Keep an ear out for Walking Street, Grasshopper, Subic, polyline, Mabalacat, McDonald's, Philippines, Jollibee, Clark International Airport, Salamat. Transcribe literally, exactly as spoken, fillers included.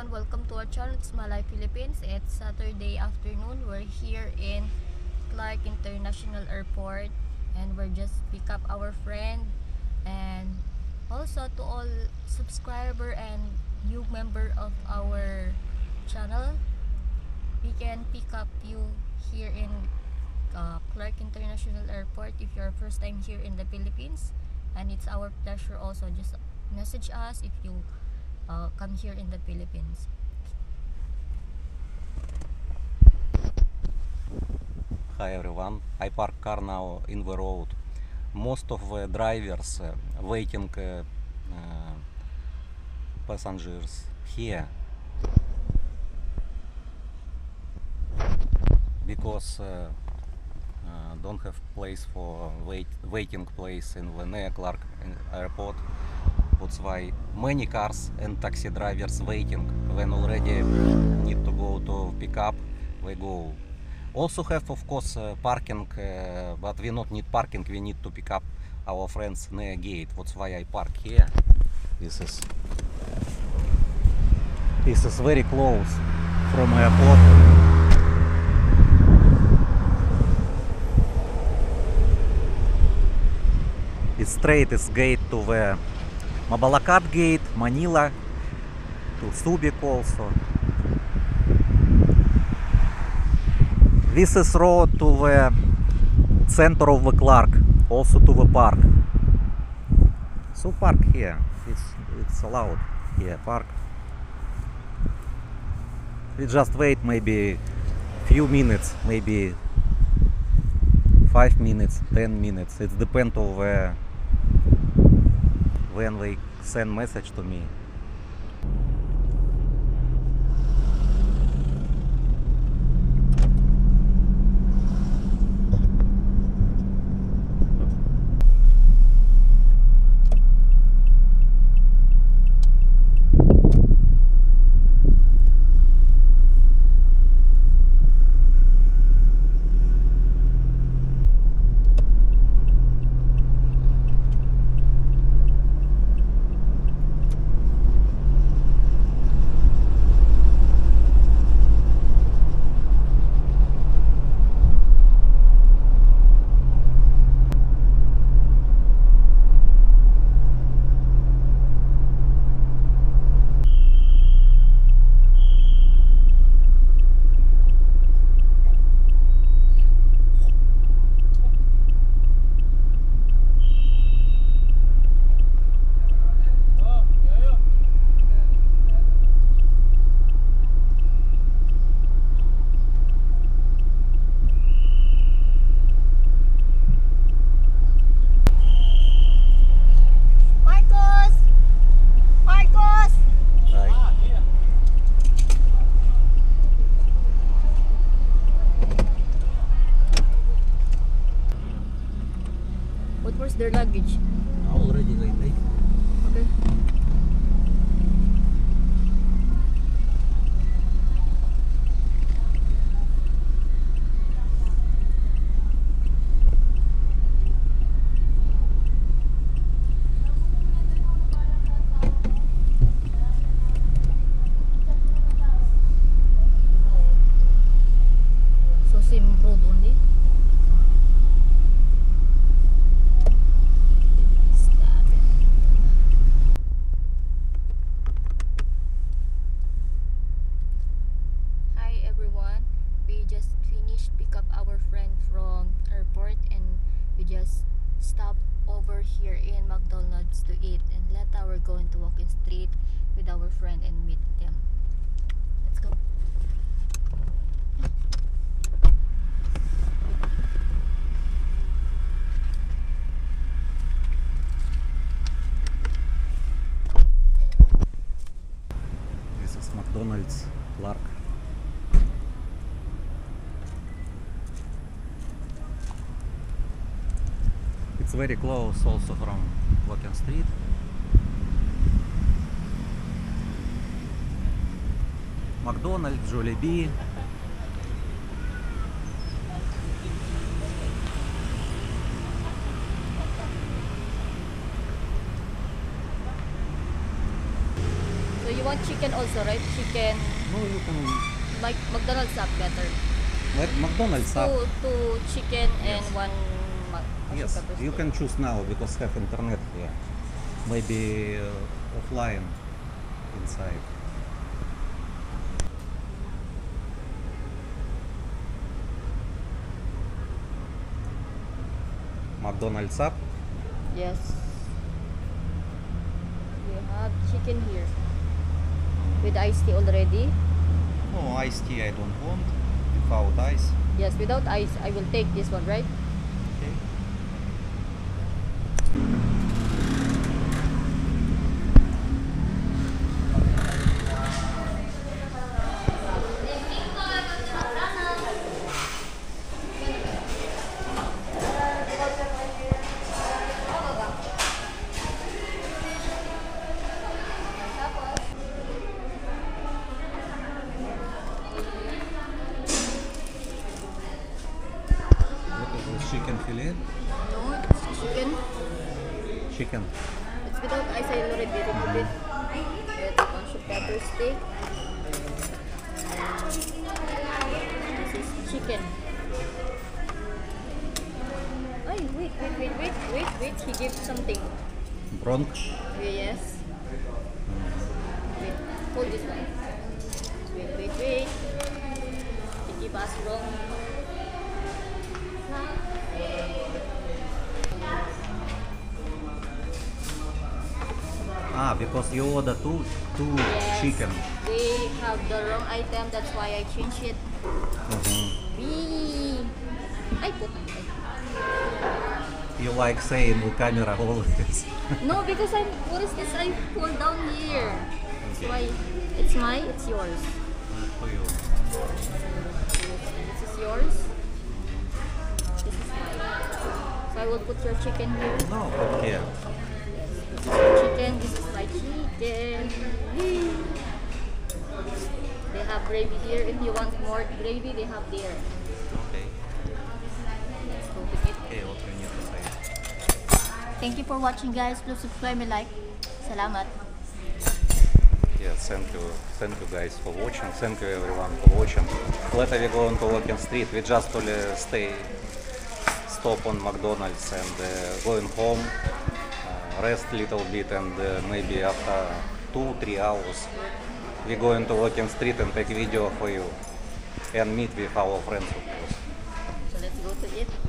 everyone, welcome to our channel. It's my life Philippines. It's Saturday afternoon. We're here in Clark International Airport and we're just pick up our friend. And also to all subscriber and new member of our channel, we can pick up you here in uh, Clark International Airport if you're first time here in the Philippines, and it's our pleasure. Also just message us if you uh, come here in the Philippines. Hi everyone, I park car now in the road. Most of the drivers uh, waiting uh, uh, passengers here because uh, uh, don't have place for wait waiting place in the Clark Airport. That's why many cars and taxi drivers waiting. When already need to go to pick up, we go. Also have of course uh, parking, uh, but we not need parking. We need to pick up our friends near gate. That's why I park here. This is this is very close from airport. It's straight is gate to the Mabalacat gate, Manila, to Subic also. This is road to the center of the Clark, also to the park. So park here, it's, it's allowed here, park. We just wait maybe few minutes, maybe five minutes, ten minutes, it depends on the when they send message to me. Their luggage. Already they take. Okay. So same road only. Here in McDonald's to eat, and later we're going to Walking Street with our friend and meet them. Let's go. This is McDonald's Clark. It's very close also from Walking Street. McDonald's, Jollibee. So you want chicken also, right? Chicken. No, you can. Like McDonald's up better. What McDonald's up? Two, two chicken yes. and one. Yes, you can choose now because have internet here. Maybe uh, offline inside. McDonald's up? Yes. We have chicken here. With iced tea already? No, iced tea I don't want. Without ice? Yes, without ice. I will take this one, right? Okay. Chicken fillet? No, it's chicken. Chicken. It's without ice, I already remove it. With a bunch of pepper steak. This is chicken. Oh, wait, wait, wait, wait, wait, wait. He gave something. Brunch? Yes. Wait, hold this one. Wait, wait, wait. He gave us wrong. Ah, because you order two, two yes, chicken. They have the wrong item, that's why I change it. Mm-hmm. We... I put it. You like saying with camera always. No, because I'm... What is this? I pull down here. That's why it's mine, it's yours. For you. This is yours. This is mine. So I will put your chicken here. No, but here. This is your chicken, this is my chicken. They have gravy here. If you want more gravy, they have there. Okay. Let's go with it. Okay, what can you decide? Thank you for watching, guys. Please subscribe and like. Salamat. Yeah, thank you. Thank you, guys, for watching. Thank you, everyone, for watching. Later we go on to Walking Street. We just only stay, stop on McDonald's and uh, going home. Rest a little bit and uh, maybe after two, three hours we go into Walking Street and take video for you and meet with our friends, of course. So let's go to it.